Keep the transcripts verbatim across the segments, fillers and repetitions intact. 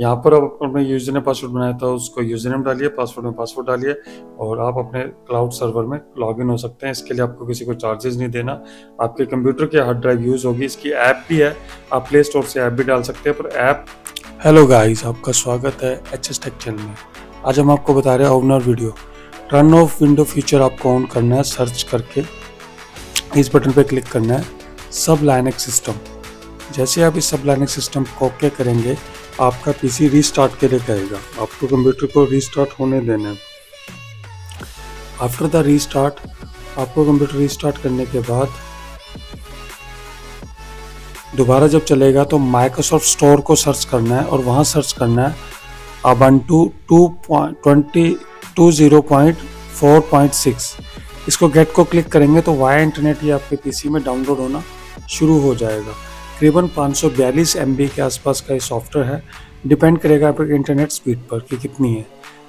यहाँ पर आप अपने यूजर नेम पासवर्ड बनाया था उसको यूजर नेम डालिए, पासवर्ड में पासवर्ड डालिए और आप अपने क्लाउड सर्वर में लॉगिन हो सकते हैं। इसके लिए आपको किसी को चार्जेस नहीं देना। आपके कंप्यूटर के हार्ड ड्राइव यूज़ होगी। इसकी ऐप भी है, आप प्ले स्टोर से ऐप भी डाल सकते हैं। पर ऐप हेलो गाइस, आपका स्वागत है एच एस टेक चैनल में। आज हम आपको बता रहे हैं owner video run of window feature आपको ऑन करना है। सर्च करके इस बटन पर क्लिक करना है, सब लाइनक्स सिस्टम। जैसे आप इस सब लाइनक्स सिस्टम को ओके करेंगे आपका पीसी रीस्टार्ट के लिए कहेगा। आपको कंप्यूटर को रीस्टार्ट होने देना है। आफ्टर द रीस्टार्ट, आपको कंप्यूटर रीस्टार्ट करने के बाद दोबारा जब चलेगा तो माइक्रोसॉफ्ट स्टोर को सर्च करना है और वहाँ सर्च करना है Ubuntu two point two zero point four point six. इसको गेट को क्लिक करेंगे तो वाया इंटरनेट ये आपके पीसी में डाउनलोड होना शुरू हो जाएगा। करीबन पाँच सौ बयालीस एमबी के आसपास का ये सॉफ्टवेयर है। डिपेंड करेगा आपके इंटरनेट स्पीड पर कि कितनी है।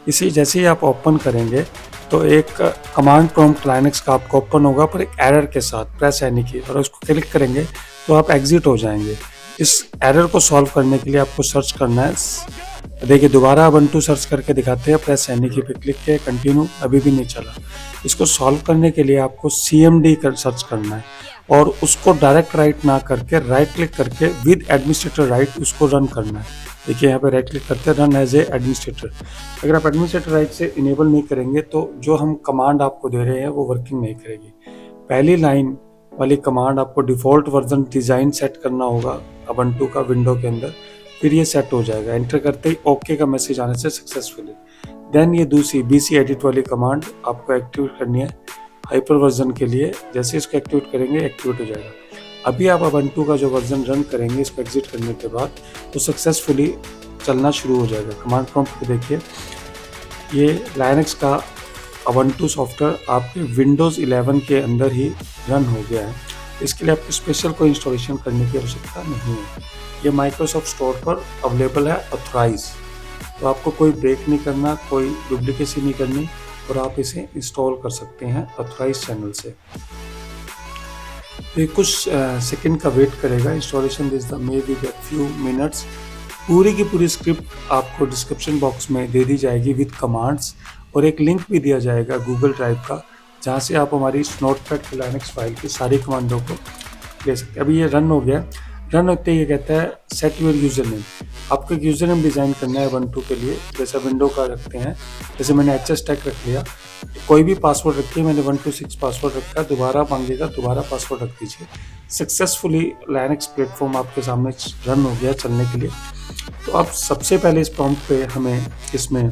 इसी जैसे ही आप ओपन करेंगे तो एक कमांड प्रॉम्प्ट लाइनक्स का आपको ओपन होगा पर एक एरर के साथ, प्रेस एनी की, और उसको क्लिक करेंगे तो आप एग्जिट हो जाएंगे। इस एरर को सॉल्व करने के लिए आपको सर्च करना है। देखिए दोबारा उबंटू सर्च करके दिखाते हैं, प्रेस एनी की पे क्लिक किया, कंटिन्यू, अभी भी नहीं चला। इसको सॉल्व करने के लिए आपको सी एम डी कर सर्च करना है और उसको डायरेक्ट राइट ना करके राइट क्लिक करके विद एडमिनिस्ट्रेटर राइट उसको रन करना है। देखिए यहाँ पे राइट क्लिक करते हैं, रन एज ए एडमिनिस्ट्रेटर। अगर आप एडमिनिस्ट्रेटर राइट से इनेबल नहीं करेंगे तो जो हम कमांड आपको दे रहे हैं वो वर्किंग नहीं करेगी। पहली लाइन वाली कमांड आपको डिफ़ॉल्ट वर्जन डिज़ाइन सेट करना होगा उबंटू का विंडो के अंदर, फिर ये सेट हो जाएगा। एंटर करते ही ओके का मैसेज आने से सक्सेसफुली। देन ये दूसरी बी सी एडिट वाली कमांड आपको एक्टिवेट करनी है हाइपर वर्जन के लिए। जैसे इसको एक्टिवेट करेंगे एक्टिवेट हो जाएगा। अभी आप उबंटू का जो वर्जन रन करेंगे इसको एग्जिट करने के बाद तो सक्सेसफुली चलना शुरू हो जाएगा। कमांड प्रॉम्प्ट पे देखिए ये लाइनक्स का उबंटू सॉफ्टवेयर आपके विंडोज़ इलेवन के अंदर ही रन हो गया है। इसके लिए आपको स्पेशल कोई इंस्टॉलेशन करने की आवश्यकता नहीं है। ये माइक्रोसॉफ्ट स्टोर पर अवेलेबल है ऑथराइज, तो आपको कोई ब्रेक नहीं करना, कोई डुप्लीकेसी नहीं करनी और आप इसे इंस्टॉल कर सकते हैं ऑथराइज चैनल से। ये कुछ सेकंड का वेट करेगा installation, this the may be get few minutes. पूरी की पूरी स्क्रिप्ट आपको डिस्क्रिप्शन बॉक्स में दे दी जाएगी विद कमांड्स और एक लिंक भी दिया जाएगा गूगल ड्राइव का, जहाँ से आप हमारी नोटपैड की लिनक्स फाइल की सारी कमांडों को ले सकते हैं। अभी ये रन हो गया। रन होते ही ये कहता है सेट योर यूज़र नेम। आपको एक यूज़र नेम डिज़ाइन करना है उबंटू के लिए, जैसा विंडो का रखते हैं, जैसे मैंने एच एस टेक रख लिया। कोई भी पासवर्ड रखिए, मैंने वन टू सिक्स पासवर्ड रखा। दोबारा मांगेगा, दोबारा पासवर्ड रख दीजिए। सक्सेसफुली लिनक्स प्लेटफॉर्म आपके सामने रन हो गया चलने के लिए। तो आप सबसे पहले इस प्रॉम्प्ट पे हमें इसमें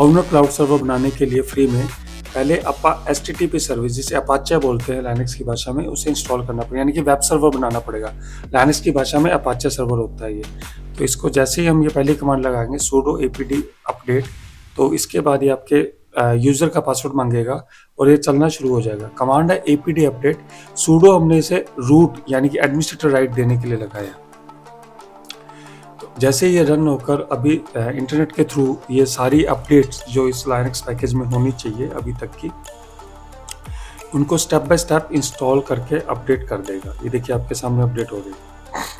ओनर क्लाउड सर्वर बनाने के लिए फ्री में पहले अपा S T T P service, जिसे अपाचे बोलते हैं लाइनक्स की भाषा में, उसे इंस्टॉल करना पड़ेगा, यानी कि वेब सर्वर बनाना पड़ेगा। लाइनक्स की भाषा में अपाचे सर्वर होता है ये। तो इसको जैसे ही हम ये पहली कमांड लगाएंगे sudo apt अपडेट, तो इसके बाद ये आपके यूज़र का पासवर्ड मांगेगा और ये चलना शुरू हो जाएगा। कमांड है apt अपडेट। sudo हमने इसे रूट यानी कि एडमिनिस्ट्रेटर राइट देने के लिए लगाया। जैसे ये रन होकर अभी इंटरनेट के थ्रू ये सारी अपडेट्स जो इस लाइनक्स पैकेज में होनी चाहिए अभी तक की, उनको स्टेप बाय स्टेप इंस्टॉल करके अपडेट कर देगा। ये देखिए आपके सामने अपडेट हो रही है।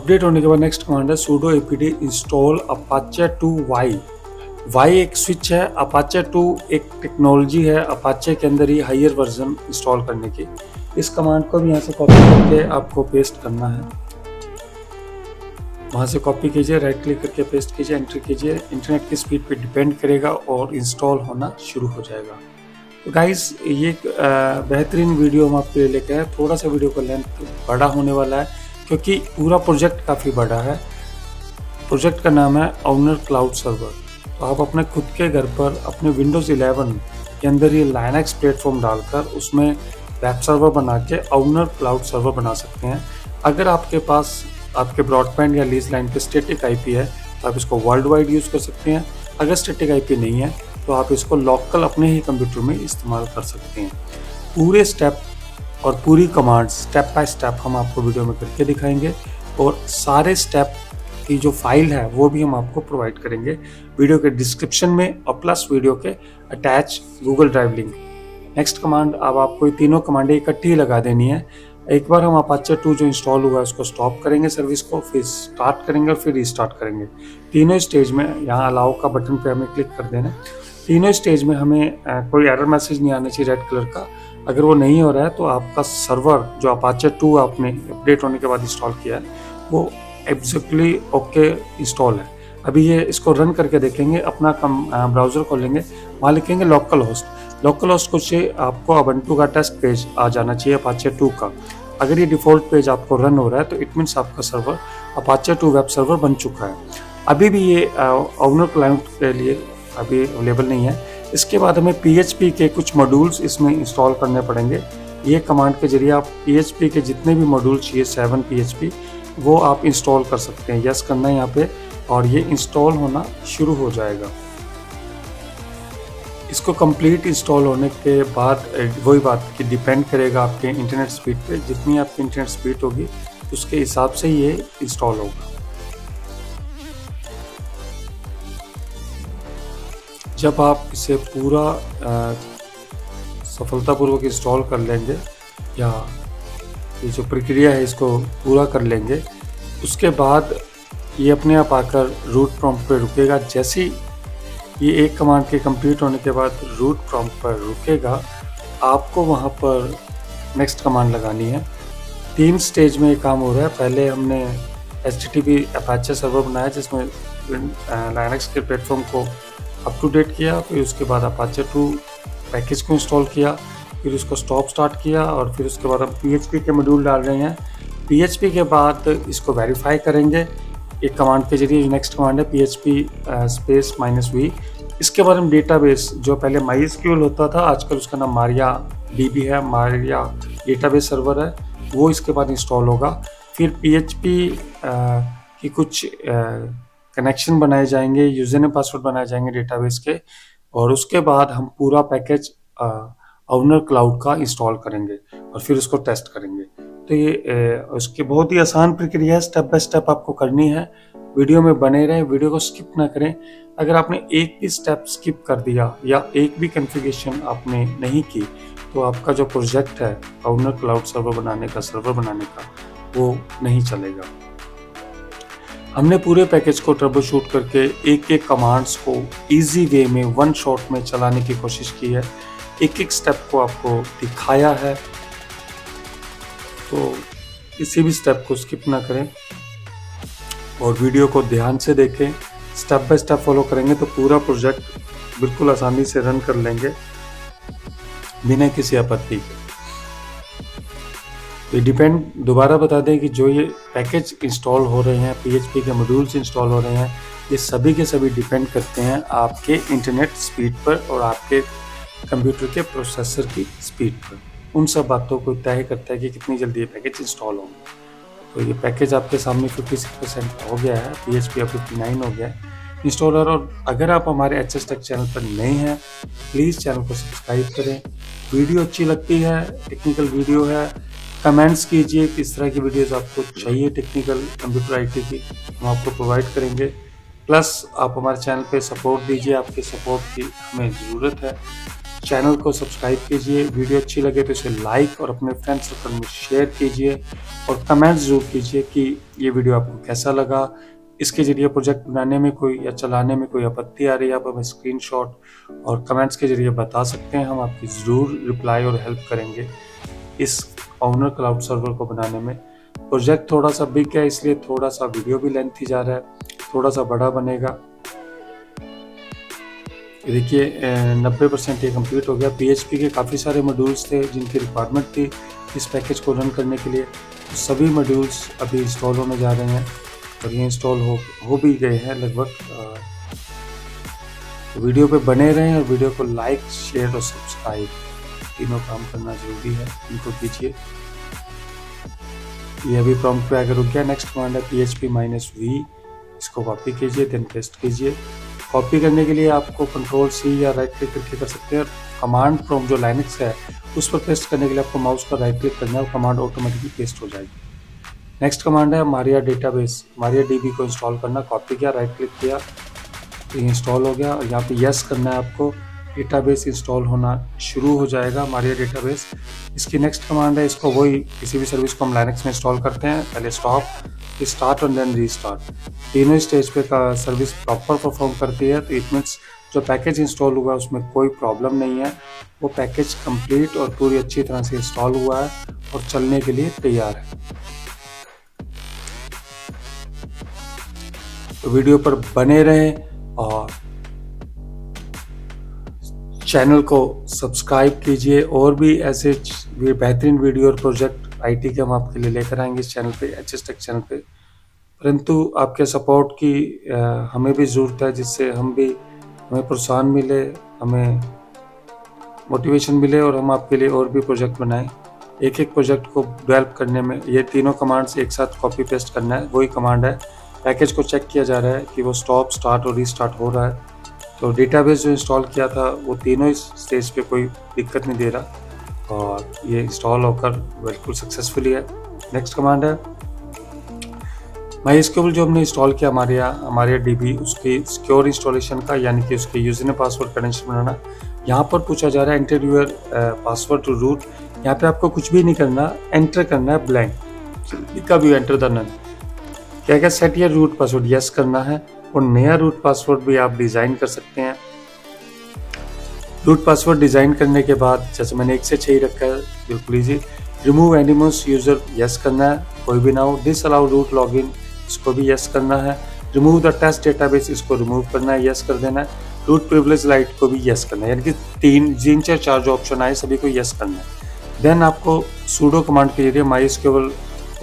अपडेट होने के बाद नेक्स्ट कमांड है sudo apt install Apache two Y. Y एक स्विच है, अपाचे टू एक टेक्नोलॉजी है अपाचे के अंदर ही हायर वर्जन इंस्टॉल करने की। इस कमांड को भी यहाँ से कॉपी करके आपको पेस्ट करना है। वहाँ से कॉपी कीजिए, राइट क्लिक करके पेस्ट कीजिए, एंटर कीजिए। इंटरनेट की स्पीड पे डिपेंड करेगा और इंस्टॉल होना शुरू हो जाएगा। तो गाइज़ ये एक बेहतरीन वीडियो हम आपके लिए लेके आए। थोड़ा सा वीडियो का लेंथ बड़ा होने वाला है क्योंकि पूरा प्रोजेक्ट काफ़ी बड़ा है। प्रोजेक्ट का नाम है ओनर क्लाउड सर्वर। तो आप अपने खुद के घर पर अपने विंडोज़ इलेवन के अंदर ये लाइनक्स प्लेटफॉर्म डालकर उसमें वेब सर्वर बना के ओनर क्लाउड सर्वर बना सकते हैं। अगर आपके पास आपके ब्रॉडबैंड या लीज लाइन पे स्टैटिक आईपी है तो आप इसको वर्ल्ड वाइड यूज़ कर सकते हैं। अगर स्टैटिक आईपी नहीं है तो आप इसको लोकल अपने ही कंप्यूटर में इस्तेमाल कर सकते हैं। पूरे स्टेप और पूरी कमांड स्टेप बाय स्टेप हम आपको वीडियो में करके दिखाएंगे और सारे स्टेप की जो फाइल है वो भी हम आपको प्रोवाइड करेंगे वीडियो के डिस्क्रिप्शन में और प्लस वीडियो के attach Google drive link. Next command, अब आपको ये तीनों कमांडें इकट्ठी लगा देनी है। एक बार हम अपाचे टू जो इंस्टॉल हुआ है उसको स्टॉप करेंगे सर्विस को, फिर स्टार्ट करेंगे और फिर रिस्टार्ट करेंगे। तीनों स्टेज में यहाँ अलाउ का बटन पे हमें क्लिक कर देना। तीनों स्टेज में हमें कोई एरर मैसेज नहीं आना चाहिए रेड कलर का। अगर वो नहीं हो रहा है तो आपका सर्वर जो अपाचे टू आपने अपडेट होने के बाद इंस्टॉल किया है वो एग्जैक्टली ओके इंस्टॉल है। अभी ये इसको रन करके देखेंगे, अपना कम ब्राउज़र खोलेंगे, वहाँ लिखेंगे लोकल होस्ट। लोकल होस्ट को चाहिए आपको उबंटू का टेस्ट पेज आ जाना चाहिए अपाचे टू का। अगर ये डिफ़ॉल्ट पेज आपको रन हो रहा है तो इट मीन्स आपका server Apache two web server बन चुका है। अभी भी ये ओनर क्लाइंट के लिए अभी अवेलेबल नहीं है। इसके बाद हमें पी एच पी के कुछ मॉड्यूल्स इसमें इंस्टॉल करने पड़ेंगे। ये कमांड के जरिए आप पी एच पी के जितने भी मॉड्यूल चाहिए सेवन पी एच पी वो आप इंस्टॉल कर सकते हैं। यस करना है यहाँ पे और ये इंस्टॉल होना शुरू हो जाएगा। इसको कंप्लीट इंस्टॉल होने के बाद वही बात कि डिपेंड करेगा आपके इंटरनेट स्पीड पे, जितनी आपकी इंटरनेट स्पीड होगी उसके हिसाब से ये इंस्टॉल होगा। जब आप इसे पूरा सफलतापूर्वक इंस्टॉल कर लेंगे या ये जो प्रक्रिया है इसको पूरा कर लेंगे, उसके बाद ये अपने आप आकर रूट प्रॉम्प्ट पर रुकेगा। जैसे ये एक कमांड के कंप्लीट होने के बाद रूट प्रॉम्प्ट पर रुकेगा, आपको वहाँ पर नेक्स्ट कमांड लगानी है। तीन स्टेज में ये काम हो रहा है। पहले हमने एचटीटीपी अपाचे सर्वर बनाया जिसमें लिनक्स के प्लेटफॉर्म को अप टू डेट किया, फिर उसके बाद अपाचे टू पैकेज को इंस्टॉल किया, फिर उसको स्टॉप स्टार्ट किया और फिर उसके बाद हम पीएचपी के मॉड्यूल डाल रहे हैं। पीएचपी के बाद इसको वेरीफाई करेंगे एक कमांड के जरिए। नेक्स्ट कमांड है P H P space minus V. इसके बाद हम डेटाबेस, जो पहले माई एस क्यू एल होता था आजकल उसका नाम मारिया डी बी है, मारिया डेटाबेस सर्वर है, वो इसके बाद इंस्टॉल होगा। फिर पी एच पी की कुछ कनेक्शन बनाए जाएंगे, यूजर नेम पासवर्ड बनाए जाएंगे डेटाबेस के, और उसके बाद हम पूरा पैकेज ओनर क्लाउड का इंस्टॉल करेंगे और फिर उसको टेस्ट करेंगे। तो ये उसकी बहुत ही आसान प्रक्रिया है, स्टेप बाय स्टेप आपको करनी है। वीडियो में बने रहें, वीडियो को स्किप ना करें। अगर आपने एक भी स्टेप स्किप कर दिया या एक भी कॉन्फ़िगरेशन आपने नहीं की तो आपका जो प्रोजेक्ट है ओनर क्लाउड सर्वर बनाने का सर्वर बनाने का वो नहीं चलेगा। हमने पूरे पैकेज को ट्रबल शूट करके एक एक कमांड्स को ईजी वे में वन शॉट में चलाने की कोशिश की है, एक एक स्टेप को आपको दिखाया है। तो किसी भी स्टेप को स्किप ना करें और वीडियो को ध्यान से देखें। स्टेप बाय स्टेप फॉलो करेंगे तो पूरा प्रोजेक्ट बिल्कुल आसानी से रन कर लेंगे बिना किसी आपत्ति के। तो डिपेंड दोबारा बता दें कि जो ये पैकेज इंस्टॉल हो रहे हैं, पीएचपी के मॉड्यूल्स इंस्टॉल हो रहे हैं, ये सभी के सभी डिपेंड करते हैं आपके इंटरनेट स्पीड पर और आपके कंप्यूटर के प्रोसेसर की स्पीड पर। उन सब बातों को तय करता है कि कितनी जल्दी ये पैकेज इंस्टॉल होंगे। तो ये पैकेज आपके सामने छप्पन परसेंट हो गया है, पी एच पी अब फिफ्टी नाइन हो गया है इंस्टॉलर। और अगर आप हमारे एच एस टेक चैनल पर नए हैं प्लीज़ चैनल को सब्सक्राइब करें। वीडियो अच्छी लगती है, टेक्निकल वीडियो है, कमेंट्स कीजिए किस तरह की वीडियोस आपको चाहिए टेक्निकल कंप्यूटर आई टी की, हम आपको प्रोवाइड करेंगे। प्लस आप हमारे चैनल पे सपोर्ट दीजिए, आपके सपोर्ट की हमें ज़रूरत है। चैनल को सब्सक्राइब कीजिए, वीडियो अच्छी लगे तो इसे लाइक और अपने फ्रेंड सर्कल में शेयर कीजिए और कमेंट्स जरूर कीजिए कि ये वीडियो आपको कैसा लगा। इसके जरिए प्रोजेक्ट बनाने में कोई या चलाने में कोई आपत्ति आ रही है आप हमें स्क्रीनशॉट और कमेंट्स के जरिए बता सकते हैं, हम आपकी ज़रूर रिप्लाई और हेल्प करेंगे इस ओनर क्लाउड सर्वर को बनाने में। प्रोजेक्ट थोड़ा सा बिग है इसलिए थोड़ा सा वीडियो भी लेंथी जा रहा है, थोड़ा सा बड़ा बनेगा। देखिए नब्बे परसेंट ये कंप्लीट हो गया। पीएचपी के काफ़ी सारे मॉड्यूल्स थे जिनकी रिक्वायरमेंट थी इस पैकेज को रन करने के लिए, सभी मॉड्यूल्स अभी इंस्टॉल होने जा रहे हैं और ये इंस्टॉल हो हो भी गए हैं लगभग। वीडियो पे बने रहें और वीडियो को लाइक शेयर और सब्सक्राइब तीनों काम करना जरूरी है, इनको कीजिए। ये अभी प्रॉम्प्ट पे आकर रुक गया। नेक्स्ट कमांड है पीएचपी माइनस वी, इसको कॉपी कीजिए देन पेस्ट कीजिए। कॉपी करने के लिए आपको कंट्रोल सी या राइट क्लिक करके कर सकते हैं। कमांड प्रॉम्प्ट जो लाइनक्स है उस पर पेस्ट करने के लिए आपको माउस का राइट क्लिक करना है और कमांड ऑटोमेटिकली पेस्ट हो जाएगी। नेक्स्ट कमांड है मारिया डेटाबेस, मारिया डीबी को इंस्टॉल करना। कॉपी किया, राइट क्लिक किया, इंस्टॉल हो गया और यहाँ पे यस करना है आपको। डेटाबेस इंस्टॉल होना शुरू हो जाएगा हमारे डेटाबेस। इसकी नेक्स्ट कमांड है, इसको वही किसी भी सर्विस को हम लाइनक्स में इंस्टॉल करते हैं, पहले स्टॉप, स्टार्ट और देन रीस्टार्ट, तीनों स्टेज पे का सर्विस प्रॉपर परफॉर्म करती है। तो इट मीन्स जो पैकेज इंस्टॉल हुआ है उसमें कोई प्रॉब्लम नहीं है, वो पैकेज कंप्लीट और पूरी अच्छी तरह से इंस्टॉल हुआ है और चलने के लिए तैयार है। तो वीडियो पर बने रहें और चैनल को सब्सक्राइब कीजिए, और भी ऐसे बेहतरीन वीडियो और प्रोजेक्ट आईटी के हम आपके लिए लेकर आएंगे इस चैनल पे, एच एस टेक चैनल पे। परंतु आपके सपोर्ट की आ, हमें भी ज़रूरत है, जिससे हम भी हमें प्रोत्साहन मिले, हमें मोटिवेशन मिले और हम आपके लिए और भी प्रोजेक्ट बनाएं। एक एक प्रोजेक्ट को डेवलप करने में ये तीनों कमांड्स एक साथ कॉपी पेस्ट करना है। वही कमांड है, पैकेज को चेक किया जा रहा है कि वो स्टॉप, स्टार्ट और रीस्टार्ट हो रहा है। तो डेटाबेस जो इंस्टॉल किया था वो तीनों इस स्टेज पे कोई दिक्कत नहीं दे रहा और ये इंस्टॉल होकर बिल्कुल सक्सेसफुली है। नेक्स्ट कमांड है MySQL, जो हमने इंस्टॉल किया हमारे यहाँ हमारे डीबी, उसकी सिक्योर इंस्टॉलेशन का, यानी कि उसके यूजर ने पासवर्ड कनेक्शन बनाना। यहाँ पर पूछा जा रहा है enter your password to root. यहाँ पे आपको कुछ भी नहीं करना, एंटर करना है ब्लैंक, कभी एंटर द नन। क्या क्या सेट या रूट पासवर्ड यस करना है, और नया रूट पासवर्ड भी आप डिज़ाइन कर सकते हैं। रूट पासवर्ड डिज़ाइन करने के बाद, जैसे मैंने एक से छः ही रखा है, बिल्कुल easy. Remove animals user yes करना है, कोई भी ना हो। Disallow root log in, इसको भी यस करना है। रिमूव द टेस्ट डेटाबेस, इसको रिमूव करना है, यस कर देना है। रूट प्रिविलेज लाइट को भी यस करना है, यानी कि तीन तीन चार चार जो ऑप्शन आए सभी को यस करना है। देन आपको सूडो कमांड के जरिए MySQL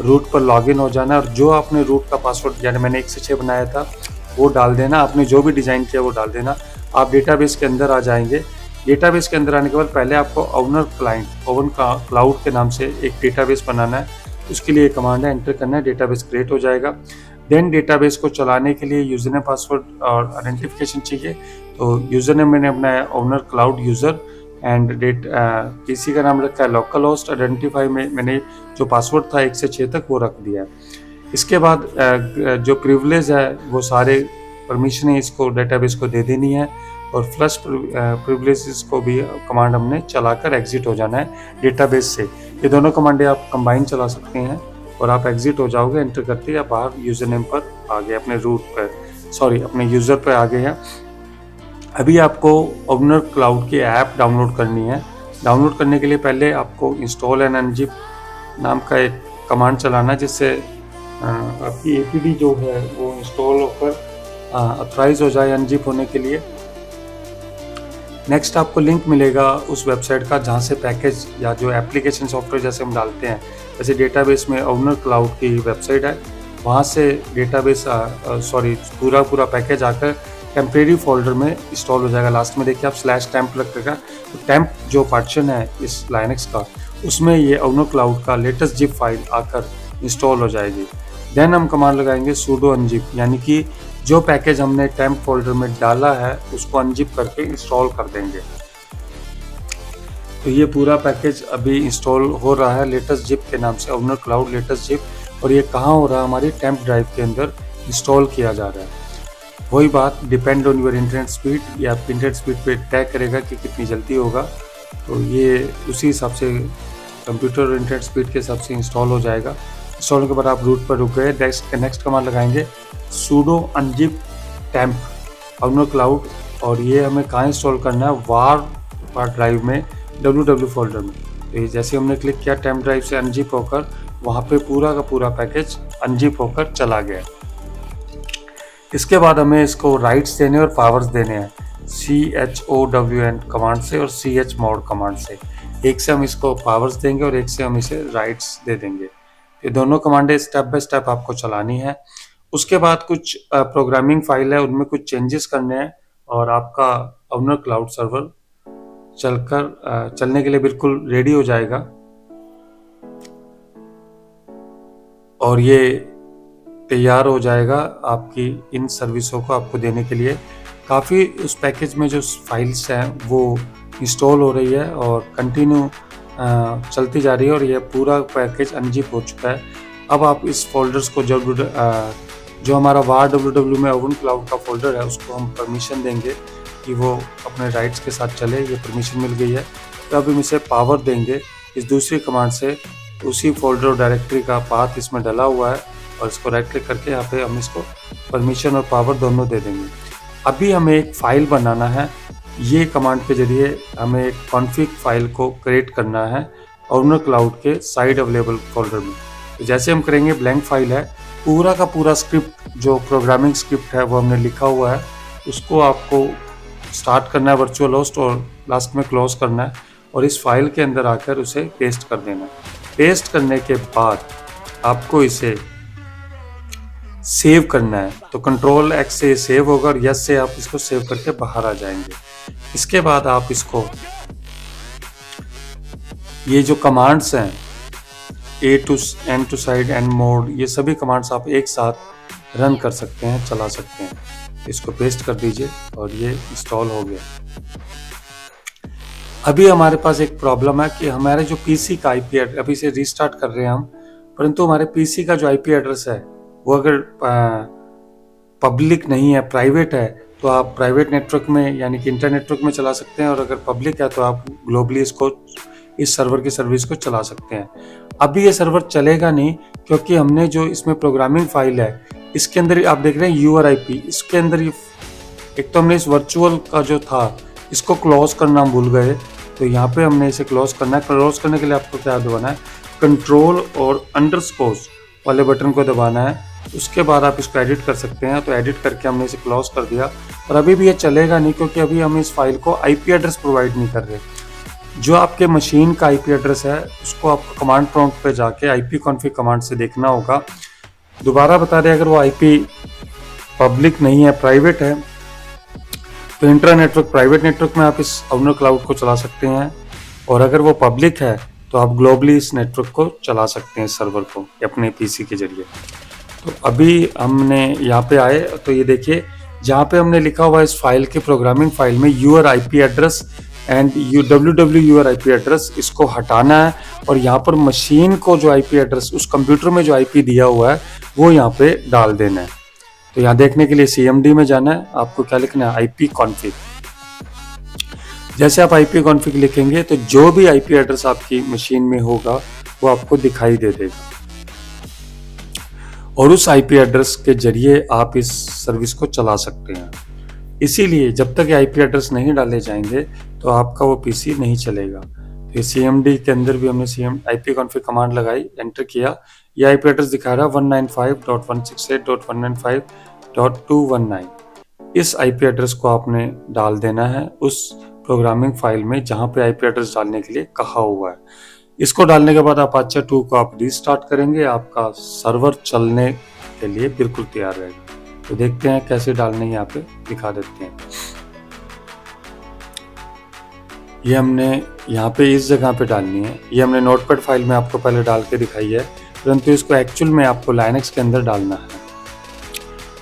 रूट पर लॉगिन हो जाना है और जो आपने रूट का पासवर्ड, यानी मैंने एक से छः बनाया था, वो डाल देना। आपने जो भी डिज़ाइन किया वो डाल देना, आप डेटाबेस के अंदर आ जाएंगे। डेटाबेस के अंदर आने के बाद पहले आपको ओनर क्लाइंट ओवन का क्लाउड के नाम से एक डेटाबेस बनाना है। उसके लिए कमांड है, एंटर करना है, डेटाबेस क्रिएट हो जाएगा। देन डेटाबेस को चलाने के लिए यूजर नेम पासवर्ड और आइडेंटिफिकेशन चाहिए। तो यूजर नेम मैंने अपनाया owner cloud user and that PC का नाम रखा है लोकल होस्ट। आइडेंटिफाई में मैंने जो पासवर्ड था एक से छः तक वो रख दिया। इसके बाद uh, जो प्रिविलेज है वो सारे परमिशनें इसको डेटाबेस को दे देनी है और फ्लश प्रिविलेज को भी कमांड हमने चलाकर एग्जिट हो जाना है डेटाबेस से। ये दोनों कमांडें आप कंबाइन चला सकते हैं और आप एग्जिट हो जाओगे। एंटर करते या बाहर यूज़र नेम पर आ गए, अपने रूट पर सॉरी अपने यूज़र पर आ गए हैं। अभी आपको ओनर क्लाउड की ऐप डाउनलोड करनी है। डाउनलोड करने के लिए पहले आपको इंस्टॉल एन एन जी नाम का एक कमांड चलाना है, जिससे आपकी ए पी डी जो है वो इंस्टॉल होकर अथराइज हो जाए अनजिप होने के लिए। नेक्स्ट आपको लिंक मिलेगा उस वेबसाइट का जहाँ से पैकेज या जो एप्लीकेशन सॉफ्टवेयर जैसे हम डालते हैं, जैसे डेटाबेस में ओनर क्लाउड की वेबसाइट है, वहाँ से डेटाबेस सॉरी पूरा पूरा पैकेज आकर टेम्प्रेरी फोल्डर में इंस्टॉल हो जाएगा। लास्ट में देखिए आप स्लैश टैम्प लगेगा, तो टैम्प जो पार्टीशन है इस लाइनक्स का, उसमें ये ओनर क्लाउड का लेटेस्ट जिप फाइल आकर इंस्टॉल हो जाएगी। देन हम कमांड लगाएंगे sudo unzip, यानी कि जो पैकेज हमने टेम्प फोल्डर में डाला है उसको अनजिप करके इंस्टॉल कर देंगे। तो ये पूरा पैकेज अभी इंस्टॉल हो रहा है लेटेस्ट जिप के नाम से, ओनर क्लाउड लेटेस्ट जिप। और ये कहाँ हो रहा है, हमारी टेम्प ड्राइव के अंदर इंस्टॉल किया जा रहा है। वही बात, depend on your internet speed, ये आपकी इंटरनेट स्पीड पे तय करेगा कि कितनी जल्दी होगा। तो ये उसी हिसाब से कंप्यूटर और इंटरनेट स्पीड के हिसाब से इंस्टॉल हो जाएगा। इंस्टॉल के बाद आप रूट पर रुक गए। नेक्स्ट नेक्स्ट कमांड लगाएंगे sudo unzip temp owner cloud, और ये हमें कहाँ इंस्टॉल करना है, वार वार ड्राइव में डब्ल्यू डब्ल्यू फोल्डर में। तो ये जैसे हमने क्लिक किया टेम्प ड्राइव से अनजिप होकर वहाँ पे पूरा का पूरा पैकेज अनजिप होकर चला गया। इसके बाद हमें इसको राइट्स देने और पावर्स देने हैं, C H O W N command से और सी एच मॉड कमांड से। एक से हम इसको पावर्स देंगे और एक से हम इसे राइट्स दे देंगे। ये दोनों कमांडें स्टेप बाय स्टेप आपको चलानी है। उसके बाद कुछ प्रोग्रामिंग फाइल है, उनमें कुछ चेंजेस करने हैं और आपका ओनर क्लाउड सर्वर चलकर चलने के लिए बिल्कुल रेडी हो जाएगा। और ये तैयार हो जाएगा आपकी इन सर्विसों को आपको देने के लिए। काफ़ी उस पैकेज में जो फाइल्स हैं वो इंस्टॉल हो रही है और कंटिन्यू चलती जा रही है और यह पूरा पैकेज अनजिप हो चुका है। अब आप इस फोल्डर्स को जब जो हमारा वार डब्ल्यू डब्ल्यू में ओवन क्लाउड का फोल्डर है उसको हम परमिशन देंगे कि वो अपने राइट्स के साथ चले, ये परमिशन मिल गई है। तो अब हम इसे पावर देंगे। इस दूसरी कमांड से उसी फोल्डर और डायरेक्टरी का पाथ इसमें डला हुआ है और इसको राइट क्लिक करके यहाँ पे हम इसको परमिशन और पावर दोनों दे देंगे। अभी हमें एक फ़ाइल बनाना है, ये कमांड के जरिए हमें एक कॉन्फिग फाइल को क्रिएट करना है ओनर क्लाउड के साइड अवेलेबल फोल्डर में। तो जैसे हम करेंगे, ब्लैंक फाइल है, पूरा का पूरा स्क्रिप्ट जो प्रोग्रामिंग स्क्रिप्ट है वो हमने लिखा हुआ है, उसको आपको स्टार्ट करना है वर्चुअल होस्ट और लास्ट में क्लोज करना है और इस फाइल के अंदर आकर उसे पेस्ट कर देना है। पेस्ट करने के बाद आपको इसे सेव करना है, तो कंट्रोल एक्स से सेव होगा और यस से आप इसको सेव करके बाहर आ जाएंगे। इसके बाद आप इसको ये जो कमांड्स हैं A two N two side N mode, ये सभी कमांड्स आप एक साथ रन कर सकते हैं, चला सकते हैं। इसको पेस्ट कर दीजिए और ये इंस्टॉल हो गया। अभी हमारे पास एक प्रॉब्लम है कि हमारे जो पीसी का आईपी एड्रेस, अभी से रीस्टार्ट कर रहे हैं हम, परंतु हमारे पीसी का जो आईपी एड्रेस है वो अगर पब्लिक नहीं है, प्राइवेट है, तो आप प्राइवेट नेटवर्क में यानी कि इंटरनेट नेटवर्क में चला सकते हैं, और अगर पब्लिक है तो आप ग्लोबली इसको इस सर्वर की सर्विस को चला सकते हैं। अभी ये सर्वर चलेगा नहीं क्योंकि हमने जो इसमें प्रोग्रामिंग फाइल है इसके अंदर आप देख रहे हैं यूआर आई पी, इसके अंदर ये एक तो हमने इस वर्चुअल का जो था इसको क्लोज करना भूल गए, तो यहाँ पे हमने इसे क्लोज करना है। क्लोज करने के लिए आपको क्या दबाना है, कंट्रोल और अंडरस्कोर वाले बटन को दबाना है। उसके बाद आप इसको एडिट कर सकते हैं, तो एडिट करके हमने इसे क्लोज कर दिया और अभी भी ये चलेगा नहीं क्योंकि अभी हम इस फाइल को आईपी एड्रेस प्रोवाइड नहीं कर रहे। जो आपके मशीन का आईपी एड्रेस है उसको आपको कमांड प्रॉम्प्ट पे जाके आईपी कॉन्फिग कमांड से देखना होगा। दोबारा बता दें, अगर वो आईपी पब्लिक नहीं है, प्राइवेट है, तो इंट्रा नेटवर्क प्राइवेट नेटवर्क में आप इस ओनर क्लाउड को चला सकते हैं, और अगर वो पब्लिक है तो आप ग्लोबली इस नेटवर्क को चला सकते हैं, सर्वर को अपने पीसी के जरिए। तो अभी हमने यहाँ पे आए तो ये देखिए जहाँ पे हमने लिखा हुआ इस फाइल के प्रोग्रामिंग फाइल में your I P address and U W W your I P address, इसको हटाना है और यहाँ पर मशीन को जो आई पी एड्रेस उस कंप्यूटर में जो आई पी दिया हुआ है वो यहाँ पे डाल देना है। तो यहाँ देखने के लिए सी एम डी में जाना है, आपको क्या लिखना है, आई पी कॉन्फिग। जैसे आप आई पी कॉन्फिग लिखेंगे तो जो भी आई पी एड्रेस आपकी मशीन में होगा वो आपको दिखाई दे देगा और उस आईपी एड्रेस के जरिए आप इस सर्विस को चला सकते हैं। इसीलिए जब तक ये आईपी एड्रेस नहीं डाले जाएंगे तो आपका वो पीसी नहीं चलेगा। तो सी एम डी के अंदर भी हमने C M I P config command लगाई, एंटर किया, ये आईपी एड्रेस दिखा रहा है one nine five dot one six eight dot one nine five dot two one nine. इस आईपी एड्रेस को आपने डाल देना है उस प्रोग्रामिंग फाइल में जहाँ पे आईपी एड्रेस डालने के लिए कहा हुआ है। इसको डालने के बाद आप अपाचे टू को आप रीस्टार्ट करेंगे, आपका सर्वर चलने के लिए बिल्कुल तैयार रहेगा। तो देखते हैं कैसे डालने, यहाँ पे दिखा देते हैं। ये हमने यहाँ पे इस जगह पे डालनी है, ये हमने नोटपैड फाइल में आपको पहले डाल के दिखाई है, परंतु इसको एक्चुअल में आपको लाइनेक्स के अंदर डालना है।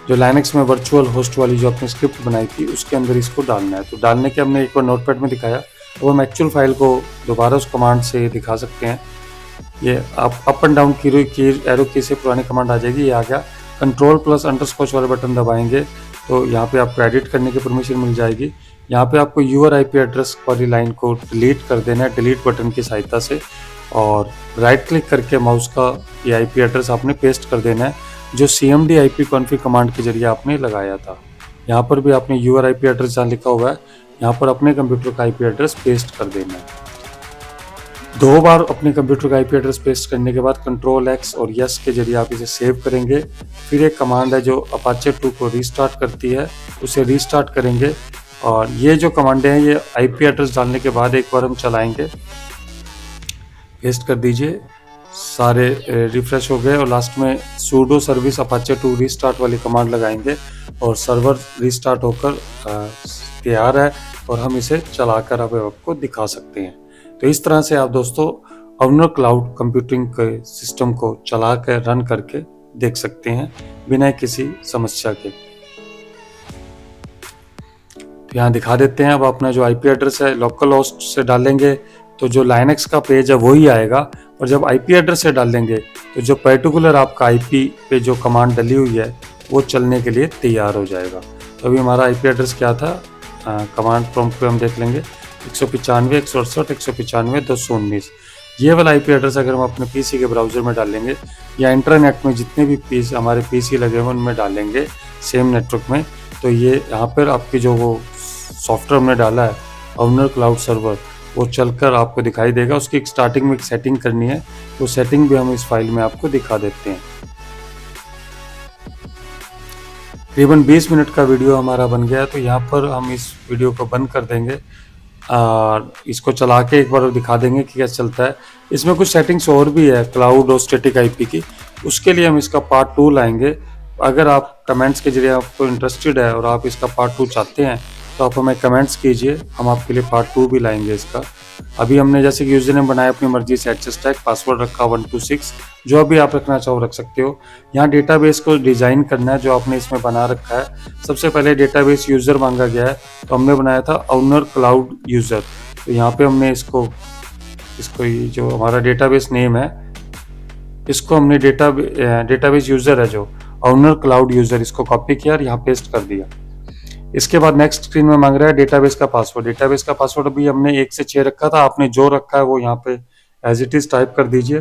जो लाइनेक्स में वर्चुअल होस्ट वाली जो आपने स्क्रिप्ट बनाई थी उसके अंदर इसको डालना है। तो डालने के हमने एक बार नोटपैड में दिखाया, वो हम एक्चुअल फाइल को दोबारा उस कमांड से दिखा सकते हैं। ये आप अप एंड डाउन की एरो की से पुरानी कमांड आ जाएगी। ये आ गया, कंट्रोल प्लस अंडरस्कोच वाले बटन दबाएंगे तो यहाँ पे आपको एडिट करने की परमिशन मिल जाएगी। यहाँ पे आपको यूआर आईपी एड्रेस वाली लाइन को डिलीट कर देना है डिलीट बटन की सहायता से, और राइट क्लिक करके माउस का ये आईपी एड्रेस आपने पेस्ट कर देना है जो C M D I P config command के जरिए आपने लगाया था। यहाँ पर भी आपने यूआर आईपी एड्रेस जहाँ लिखा हुआ है यहाँ पर अपने कंप्यूटर का आईपी एड्रेस पेस्ट कर देना है। दो बार अपने कंप्यूटर का आईपी एड्रेस पेस्ट करने के बाद कंट्रोल एक्स और यस के जरिए आप इसे सेव करेंगे। फिर एक कमांड है जो अपाचे टू को रीस्टार्ट करती है, उसे रीस्टार्ट करेंगे, और ये जो कमांडें हैं ये आईपी एड्रेस डालने के बाद एक बार हम चलाएंगे। पेस्ट कर दीजिए, सारे रिफ्रेश हो गए, और लास्ट में sudo service Apache two restart वाली कमांड लगाएंगे और सर्वर रीस्टार्ट होकर तैयार है और हम इसे चलाकर अब आपको दिखा सकते हैं। तो इस तरह से आप दोस्तों ओनर क्लाउड कंप्यूटिंग के सिस्टम को चला कर रन करके देख सकते हैं बिना किसी समस्या के। तो यहाँ दिखा देते हैं। अब अपना जो आईपी एड्रेस है लोकल होस्ट से डालेंगे तो जो लाइनेक्स का पेज है वही आएगा, और जब आईपी एड्रेस से डालेंगे तो जो पर्टिकुलर आपका आईपी पे जो कमांड डली हुई है वो चलने के लिए तैयार हो जाएगा। तो अभी हमारा आईपी एड्रेस क्या था, कमांड प्रॉम्प्ट पे हम देख लेंगे एक सौ पचानवे एक सौ अड़सठ एक सौ पचानवे दो सौ उन्नीस। ये वाला आई पी एड्रेस अगर हम अपने पीसी के ब्राउज़र में डालेंगे या इंटरनेट में जितने भी पीस हमारे पीसी लगे हुए उनमें डालेंगे सेम नेटवर्क में, तो ये यहाँ पर आपके जो वो सॉफ्टवेयर हमने डाला है ओनर क्लाउड सर्वर वो चलकर आपको दिखाई देगा। उसकी एक स्टार्टिंग में एक सेटिंग करनी है, वो सेटिंग भी हम इस फाइल में आपको दिखा देते हैं। करीबन बीस मिनट का वीडियो हमारा बन गया है, तो यहाँ पर हम इस वीडियो को बंद कर देंगे और इसको चला के एक बार दिखा देंगे कि क्या चलता है। इसमें कुछ सेटिंग्स और भी है क्लाउड और स्टैटिक आईपी की, उसके लिए हम इसका पार्ट टू लाएंगे। अगर आप कमेंट्स के जरिए आपको इंटरेस्टेड है और आप इसका पार्ट टू चाहते हैं तो आप हमें कमेंट्स कीजिए, हम आपके लिए पार्ट टू भी लाएंगे इसका। अभी हमने जैसे कि यूजर नेम बनाया अपनी मर्जी से एच एस टैक, पासवर्ड रखा वन टू सिक्स, जो भी आप रखना चाहो रख सकते हो। यहाँ डेटाबेस को डिज़ाइन करना है जो आपने इसमें बना रखा है। सबसे पहले डेटाबेस यूज़र मांगा गया है, तो हमने बनाया था ओनर क्लाउड यूज़र। तो यहाँ पर हमने इसको इसको जो हमारा डेटाबेस नेम है इसको हमने डेटा डेटाबेस यूज़र है जो ओनर क्लाउड यूज़र, इसको कॉपी किया और यहाँ पेस्ट कर दिया। इसके बाद नेक्स्ट स्क्रीन में मांग रहा है डेटाबेस का पासवर्ड। डेटाबेस का पासवर्ड अभी हमने एक से छः रखा था, आपने जो रखा है वो यहाँ पे एज इट इज टाइप कर दीजिए।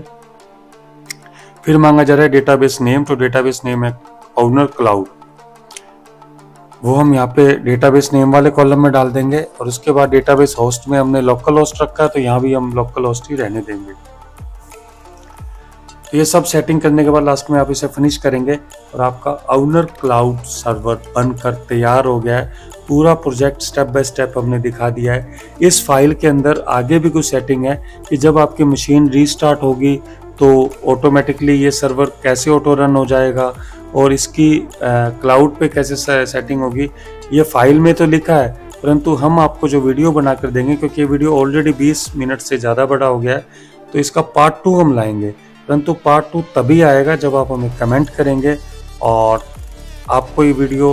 फिर मांगा जा रहा है डेटाबेस नेम, तो डेटाबेस नेम है ओनर क्लाउड, वो हम यहाँ पे डेटाबेस नेम वाले कॉलम में डाल देंगे। और उसके बाद डेटाबेस होस्ट में हमने लोकल होस्ट रखा है, तो यहाँ भी हम लोकल होस्ट ही रहने देंगे। तो ये सब सेटिंग करने के बाद लास्ट में आप इसे फिनिश करेंगे और आपका ओनर क्लाउड सर्वर बनकर तैयार हो गया है। पूरा प्रोजेक्ट स्टेप बाय स्टेप हमने दिखा दिया है। इस फाइल के अंदर आगे भी कुछ सेटिंग है कि जब आपकी मशीन रीस्टार्ट होगी तो ऑटोमेटिकली ये सर्वर कैसे ऑटो रन हो जाएगा और इसकी क्लाउड पे कैसे सेटिंग होगी, ये फाइल में तो लिखा है, परंतु हम आपको जो वीडियो बना कर देंगे, क्योंकि ये वीडियो ऑलरेडी बीस मिनट से ज़्यादा बड़ा हो गया है, तो इसका पार्ट टू हम लाएँगे। परंतु पार्ट टू तभी आएगा जब आप हमें कमेंट करेंगे और आपको ये वीडियो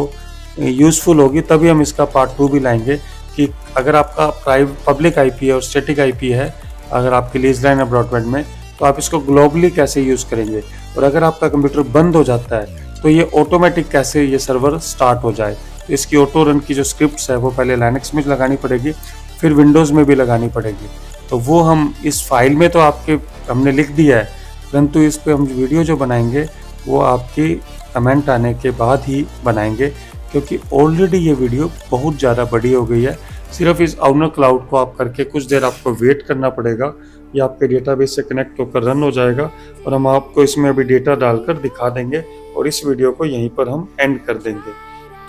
यूज़फुल होगी, तभी हम इसका पार्ट टू भी लाएंगे कि अगर आपका प्राइवेट पब्लिक आईपी है और स्टैटिक आईपी है अगर आपके लीज लाइन है ब्रॉडबैंड में, तो आप इसको ग्लोबली कैसे यूज़ करेंगे, और अगर आपका कंप्यूटर बंद हो जाता है तो ये ऑटोमेटिक कैसे ये सर्वर स्टार्ट हो जाए। तो इसकी ऑटो रन की जो स्क्रिप्ट है वो पहले लाइनक्स में लगानी पड़ेगी, फिर विंडोज़ में भी लगानी पड़ेगी। तो वो हम इस फाइल में तो आपके हमने लिख दिया है, परंतु इस पे हम वीडियो जो बनाएंगे वो आपके कमेंट आने के बाद ही बनाएंगे, क्योंकि ऑलरेडी ये वीडियो बहुत ज़्यादा बड़ी हो गई है। सिर्फ इस ओनर क्लाउड को आप करके कुछ देर आपको वेट करना पड़ेगा, ये आपके डेटाबेस से कनेक्ट होकर रन हो जाएगा और हम आपको इसमें अभी डेटा डालकर दिखा देंगे और इस वीडियो को यहीं पर हम एंड कर देंगे।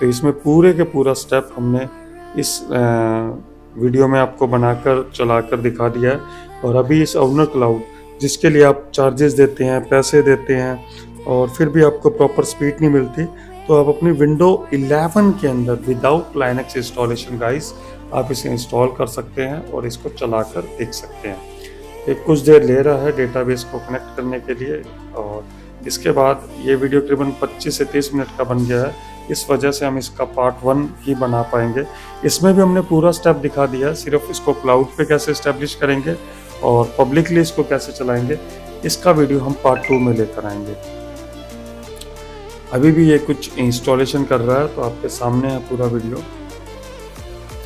तो इसमें पूरे के पूरा स्टेप हमने इस वीडियो में आपको बनाकर चला कर दिखा दिया है। और अभी इस ओनर क्लाउड जिसके लिए आप चार्जेस देते हैं, पैसे देते हैं और फिर भी आपको प्रॉपर स्पीड नहीं मिलती, तो आप अपनी विंडो इलेवन के अंदर विदाउट लाइनक्स इंस्टॉलेशन गाइस आप इसे इंस्टॉल कर सकते हैं और इसको चलाकर देख सकते हैं। एक कुछ देर ले रहा है डेटाबेस को कनेक्ट करने के लिए, और इसके बाद ये वीडियो करीबन पच्चीस से तीस मिनट का बन गया है, इस वजह से हम इसका पार्ट वन ही बना पाएंगे। इसमें भी हमने पूरा स्टेप दिखा दिया, सिर्फ इसको क्लाउड पे कैसे इस्टेब्लिश करेंगे और पब्लिकली इसको कैसे चलाएंगे, इसका वीडियो हम पार्ट टू में लेकर आएंगे। अभी भी ये कुछ इंस्टॉलेशन कर रहा है, तो आपके सामने है पूरा वीडियो।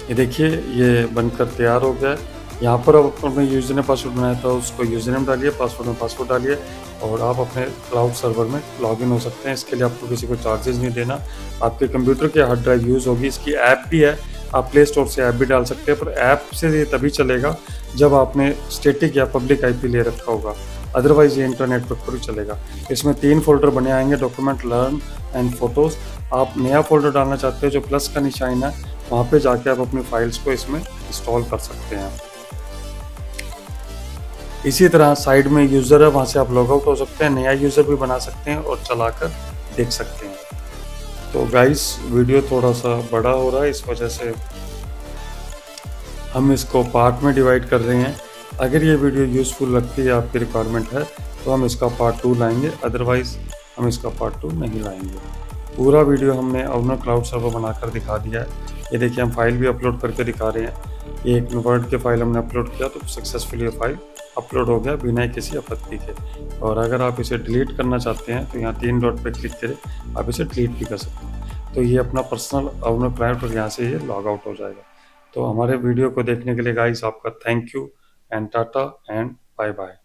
ये देखिए ये बनकर तैयार हो गया है। यहाँ पर आप अपने यूजर नेम पासवर्ड बनाया था, उसको यूजर नेम डालिए, पासवर्ड में पासवर्ड डालिए और आप अपने क्लाउड सर्वर में लॉगिन हो सकते हैं। इसके लिए आपको किसी को चार्जेस नहीं देना, आपके कंप्यूटर के हार्ड ड्राइव यूज़ होगी। इसकी ऐप भी है, आप प्ले स्टोर से ऐप भी डाल सकते हैं, पर ऐप से ये तभी चलेगा जब आपने स्टैटिक या पब्लिक आईपी ले रखा होगा, अदरवाइज ये इंटरनेट पर ही चलेगा। इसमें तीन फोल्डर बने आएंगे, डॉक्यूमेंट, लर्न एंड फोटोज़। आप नया फोल्डर डालना चाहते हो जो प्लस का निशान है, वहाँ पर जाके आप अपनी फाइल्स को इसमें इंस्टॉल कर सकते हैं। इसी तरह साइड में यूज़र है, वहाँ से आप लॉग आउट हो सकते हैं, नया यूज़र भी बना सकते हैं और चलाकर देख सकते हैं। तो गाइस वीडियो थोड़ा सा बड़ा हो रहा है, इस वजह से हम इसको पार्ट में डिवाइड कर रहे हैं। अगर ये वीडियो यूज़फुल लगती है, आपकी रिक्वायरमेंट है, तो हम इसका पार्ट टू लाएंगे, अदरवाइज़ हम इसका पार्ट टू नहीं लाएंगे। पूरा वीडियो हमने ओनर क्लाउड सर्वर बनाकर दिखा दिया है। ये देखिए हम फाइल भी अपलोड करके दिखा रहे हैं। ये एक वर्ड के फाइल हमने अपलोड किया, तो सक्सेसफुली ये फाइल अपलोड हो गया बिना किसी आपत्ति के। और अगर आप इसे डिलीट करना चाहते हैं तो यहाँ तीन डॉट पे क्लिक करें, आप इसे डिलीट भी कर सकते हैं। तो ये अपना पर्सनल ओनर क्लाउड पर यहाँ से ये लॉग आउट हो जाएगा। तो हमारे वीडियो को देखने के लिए गाइस आपका थैंक यू एंड टाटा एंड बाय बाय।